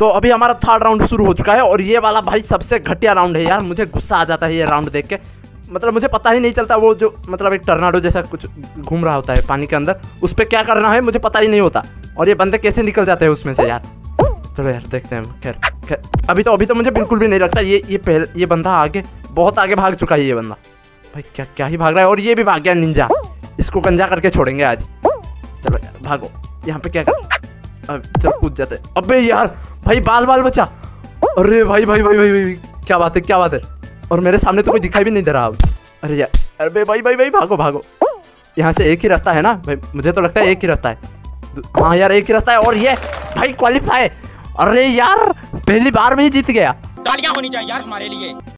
तो अभी हमारा थर्ड राउंड शुरू हो चुका है और ये वाला भाई सबसे घटिया राउंड है यार, मुझे गुस्सा आ जाता है ये राउंड देख के। मतलब मुझे पता ही नहीं चलता वो जो मतलब एक टर्नाडो जैसा कुछ घूम रहा होता है पानी के अंदर, उस पर क्या करना है मुझे पता ही नहीं होता, और ये बंदे कैसे निकल जाते हैं उसमें से यार। चलो यार देखते हैं। खैर अभी तो मुझे बिल्कुल भी नहीं लगता ये बंदा आगे बहुत आगे भाग चुका है ये बंदा भाई, क्या ही भाग रहा है। और ये भी भाग गया निंजा, इसको गंजा करके छोड़ेंगे आज। चलो यार भागो, यहाँ पे क्या कर, चलो कूद जाते। अबे यार भाई बाल बाल बचा, अरे भाई भाई भाई भाई भाई क्या बात है क्या बात है। और मेरे सामने तो कोई दिखाई भी नहीं दे रहा अब। अरे यार अरे भाई भाई भाई भागो भागो, यहाँ से एक ही रास्ता है ना भाई, मुझे तो लगता है एक ही रास्ता है। हाँ यार एक ही रास्ता है। और ये भाई क्वालिफाई, अरे यार पहली बार में ही जीत गया, तालियां होनी चाहिए यार हमारे लिए।